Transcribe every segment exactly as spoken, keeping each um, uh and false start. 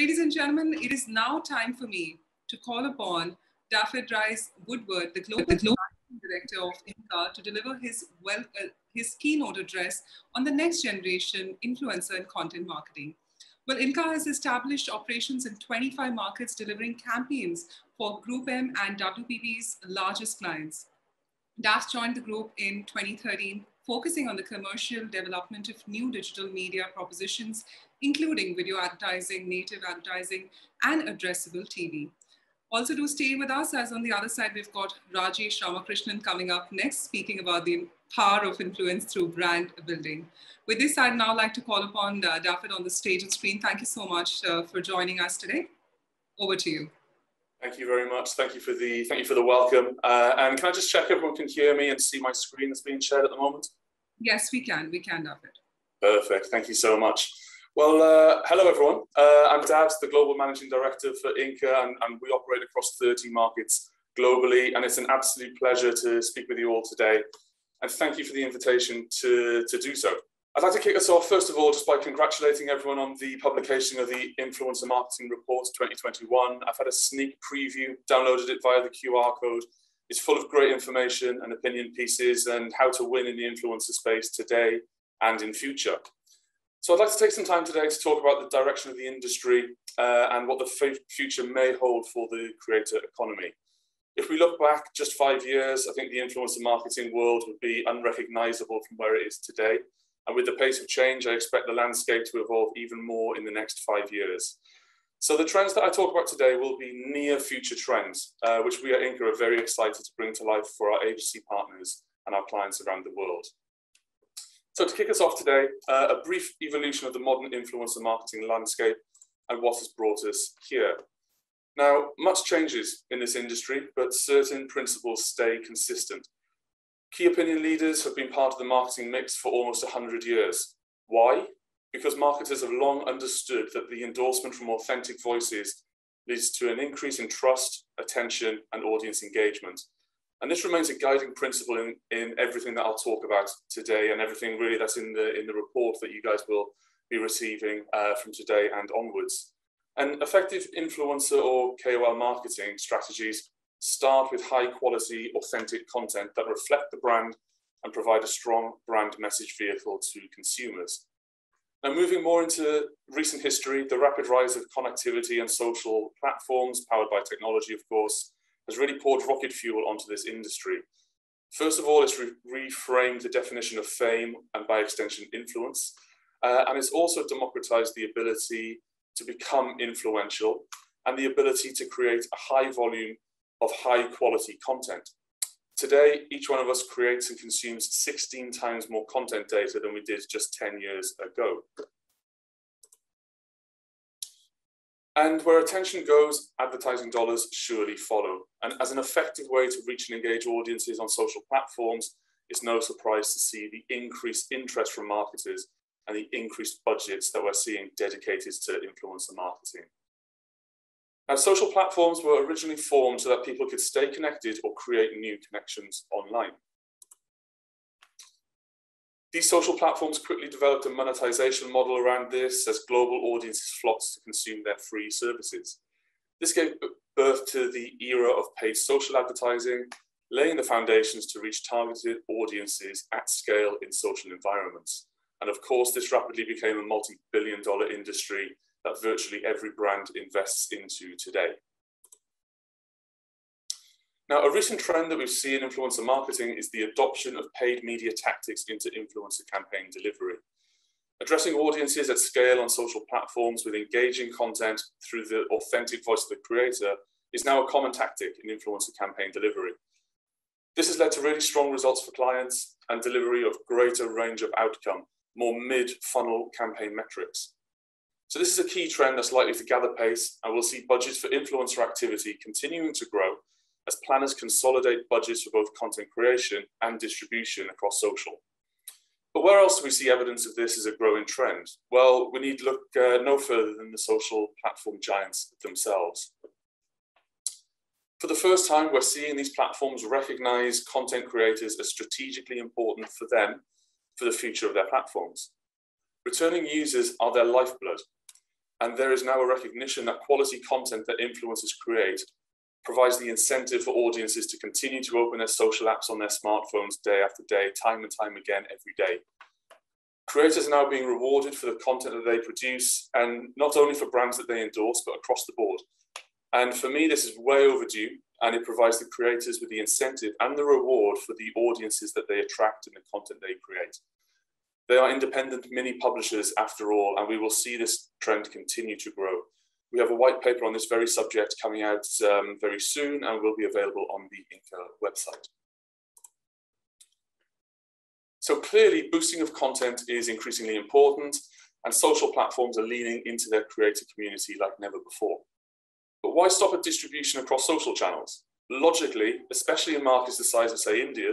ladies and gentlemen, it is now time for me to call upon Dafydd Rhys Woodward, the Global Director of I N C A, to deliver his, well, uh, his keynote address on the next generation influencer and content marketing. Well, I N C A has established operations in twenty-five markets, delivering campaigns for Group M and W P P's largest clients. Daf joined the group in twenty thirteen, focusing on the commercial development of new digital media propositions, including video advertising, native advertising, and addressable T V. Also, do stay with us, as on the other side, we've got Raji Ramakrishnan coming up next, speaking about the power of influence through brand building. With this, I'd now like to call upon uh, Dafydd on the stage and screen. Thank you so much uh, for joining us today. Over to you. Thank you very much. Thank you for the, thank you for the welcome. Uh, and can I just check everyone can hear me and see my screen that's being shared at the moment? Yes, we can. We can, Dafydd. Perfect. Thank you so much. Well, uh, hello everyone. Uh, I'm Dafydd, the Global Managing Director for I N C A, and, and we operate across thirty markets globally, and it's an absolute pleasure to speak with you all today. And thank you for the invitation to, to do so. I'd like to kick us off, first of all, just by congratulating everyone on the publication of the Influencer Marketing Report twenty twenty-one. I've had a sneak preview, downloaded it via the Q R code. It's full of great information and opinion pieces and how to win in the influencer space today and in future. So I'd like to take some time today to talk about the direction of the industry uh, and what the future may hold for the creator economy. If we look back just five years, I think the influencer marketing world would be unrecognizable from where it is today. And with the pace of change, I expect the landscape to evolve even more in the next five years. So the trends that I talk about today will be near future trends, uh, which we at I N C A are very excited to bring to life for our agency partners and our clients around the world. So to kick us off today, uh, a brief evolution of the modern influencer marketing landscape and what has brought us here. Now, much changes in this industry, but certain principles stay consistent. Key opinion leaders have been part of the marketing mix for almost one hundred years. Why? Because marketers have long understood that the endorsement from authentic voices leads to an increase in trust, attention, and audience engagement. And this remains a guiding principle in, in everything that I'll talk about today, and everything really that's in the, in the report that you guys will be receiving uh, from today and onwards. And effective influencer or K O L marketing strategies start with high quality, authentic content that reflect the brand and provide a strong brand message vehicle to consumers. Now, moving more into recent history, the rapid rise of connectivity and social platforms, powered by technology, of course, has really poured rocket fuel onto this industry. First of all, it's re reframed the definition of fame and, by extension, influence. Uh, and it's also democratized the ability to become influential and the ability to create a high volume of high quality content. Today, each one of us creates and consumes sixteen times more content data than we did just ten years ago. And where attention goes, advertising dollars surely follow. And as an effective way to reach and engage audiences on social platforms, it's no surprise to see the increased interest from marketers and the increased budgets that we're seeing dedicated to influencer marketing. Now, social platforms were originally formed so that people could stay connected or create new connections online. These social platforms quickly developed a monetization model around this as global audiences flocked to consume their free services. This gave birth to the era of paid social advertising, laying the foundations to reach targeted audiences at scale in social environments. And of course, this rapidly became a multi-billion dollar industry that virtually every brand invests into today. Now, a recent trend that we've seen in influencer marketing is the adoption of paid media tactics into influencer campaign delivery. Addressing audiences at scale on social platforms with engaging content through the authentic voice of the creator is now a common tactic in influencer campaign delivery. This has led to really strong results for clients and delivery of greater range of outcome, more mid-funnel campaign metrics. So this is a key trend that's likely to gather pace, and we'll see budgets for influencer activity continuing to grow as planners consolidate budgets for both content creation and distribution across social. But where else do we see evidence of this as a growing trend? Well, we need to look uh, no further than the social platform giants themselves. For the first time, we're seeing these platforms recognize content creators as strategically important for them for the future of their platforms. Returning users are their lifeblood. And there is now a recognition that quality content that influencers create provides the incentive for audiences to continue to open their social apps on their smartphones day after day, time and time again, every day. Creators are now being rewarded for the content that they produce, and not only for brands that they endorse, but across the board. And for me, this is way overdue, and it provides the creators with the incentive and the reward for the audiences that they attract and the content they create. They are independent mini publishers after all, and we will see this trend continue to grow. We have a white paper on this very subject coming out um, very soon, and will be available on the INCA website. So clearly, boosting of content is increasingly important, and social platforms are leaning into their creator community like never before. But why stop at distribution across social channels? Logically, especially in markets the size of, say, India,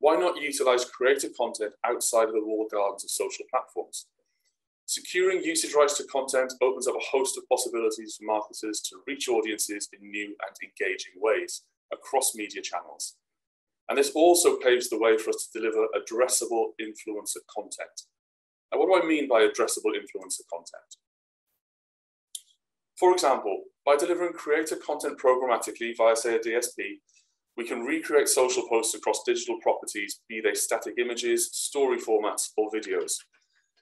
why not utilize creator content outside of the walled gardens of social platforms? Securing usage rights to content opens up a host of possibilities for marketers to reach audiences in new and engaging ways across media channels. And this also paves the way for us to deliver addressable influencer content. Now, what do I mean by addressable influencer content? For example, by delivering creator content programmatically via, say, a D S P, we can recreate social posts across digital properties, be they static images, story formats, or videos.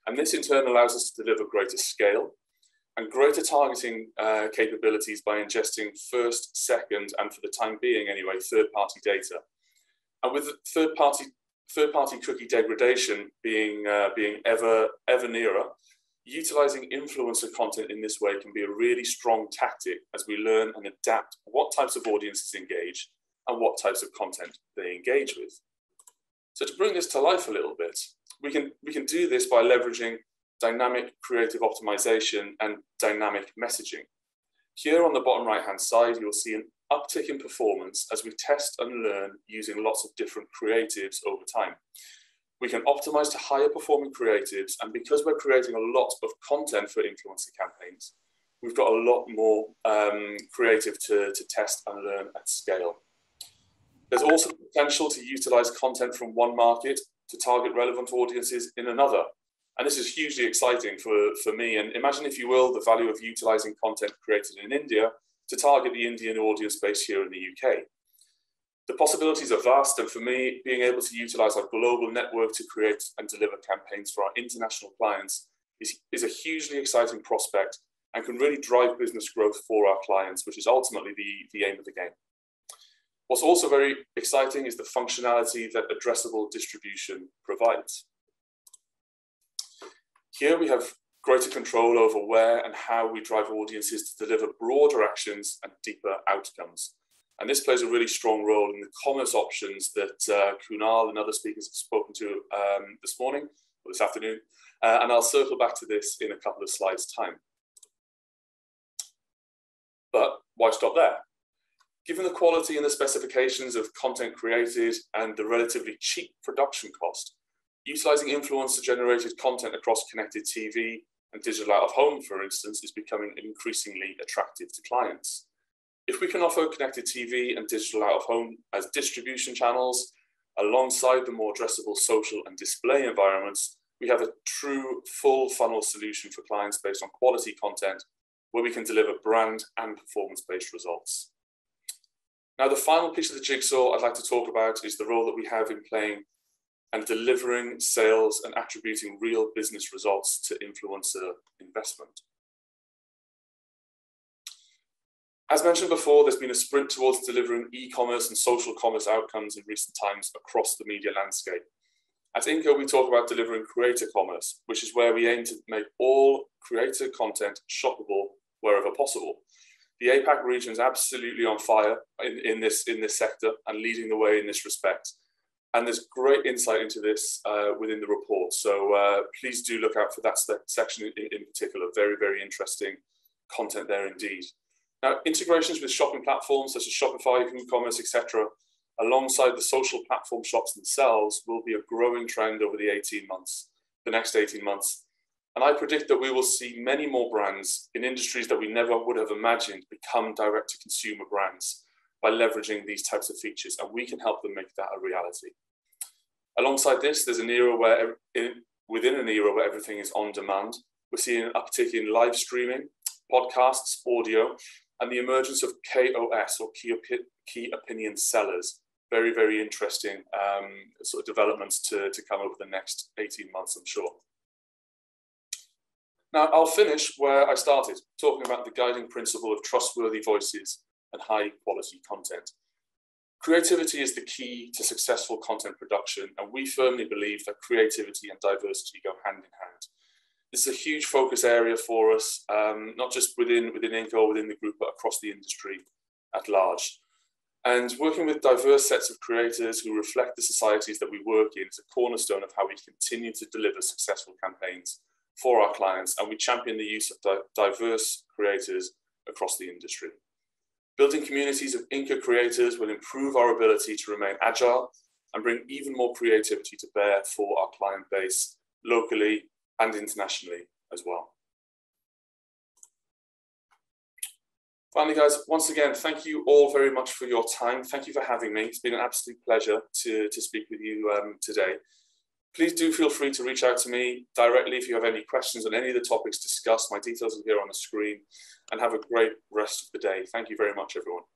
And this in turn allows us to deliver greater scale and greater targeting uh, capabilities by ingesting first, second, and for the time being anyway, third-party data. And with third-party third-party cookie degradation being, uh, being ever, ever nearer, utilizing influencer content in this way can be a really strong tactic as we learn and adapt what types of audiences engage and what types of content they engage with. So to bring this to life a little bit, we can, we can do this by leveraging dynamic creative optimization and dynamic messaging. Here on the bottom right-hand side, you'll see an uptick in performance as we test and learn using lots of different creatives over time. We can optimize to higher performing creatives, and because we're creating a lot of content for influencer campaigns, we've got a lot more um, creative to, to test and learn at scale. There's also the potential to utilize content from one market to target relevant audiences in another. And this is hugely exciting for, for me. And imagine, if you will, the value of utilizing content created in India to target the Indian audience base here in the U K. The possibilities are vast, and for me, being able to utilize our global network to create and deliver campaigns for our international clients is, is a hugely exciting prospect and can really drive business growth for our clients, which is ultimately the, the aim of the game. What's also very exciting is the functionality that addressable distribution provides. Here we have greater control over where and how we drive audiences to deliver broader actions and deeper outcomes. And this plays a really strong role in the commerce options that uh, Kunal and other speakers have spoken to um, this morning, or this afternoon, uh, and I'll circle back to this in a couple of slides' time. But why stop there? Given the quality and the specifications of content created and the relatively cheap production cost, utilizing influencer-generated content across connected T V and digital out-of-home, for instance, is becoming increasingly attractive to clients. If we can offer connected T V and digital out-of-home as distribution channels, alongside the more addressable social and display environments, we have a true full funnel solution for clients based on quality content, where we can deliver brand and performance-based results. Now, the final piece of the jigsaw I'd like to talk about is the role that we have in playing and delivering sales and attributing real business results to influencer investment. As mentioned before, there's been a sprint towards delivering e-commerce and social commerce outcomes in recent times across the media landscape. At INCA, we talk about delivering creator commerce, which is where we aim to make all creator content shoppable wherever possible. The APAC region is absolutely on fire in, in, this, in this sector and leading the way in this respect. And there's great insight into this uh, within the report. So uh, please do look out for that section in, in particular. Very, very interesting content there indeed. Now, integrations with shopping platforms such as Shopify, WooCommerce, et cetera, alongside the social platform shops themselves, will be a growing trend over the eighteen months, the next eighteen months. And I predict that we will see many more brands in industries that we never would have imagined become direct-to-consumer brands by leveraging these types of features, and we can help them make that a reality. Alongside this, there's an era where, in, within an era where everything is on demand, we're seeing an uptick in live streaming podcasts, audio, and the emergence of K O S, or Key, Opi- Key Opinion Sellers. Very, very interesting um, sort of developments to, to come over the next eighteen months, I'm sure. Now, I'll finish where I started, talking about the guiding principle of trustworthy voices and high quality content. Creativity is the key to successful content production, and we firmly believe that creativity and diversity go hand in hand. This is a huge focus area for us, um, not just within, within INCA or within the group, but across the industry at large. And working with diverse sets of creators who reflect the societies that we work in is a cornerstone of how we continue to deliver successful campaigns for our clients, and we champion the use of di- diverse creators across the industry. Building communities of INCA creators will improve our ability to remain agile and bring even more creativity to bear for our client base locally and internationally as well. Finally, guys, once again, thank you all very much for your time. Thank you for having me. It's been an absolute pleasure to, to speak with you um, today. Please do feel free to reach out to me directly if you have any questions on any of the topics discussed. My details are here on the screen, and have a great rest of the day. Thank you very much, everyone.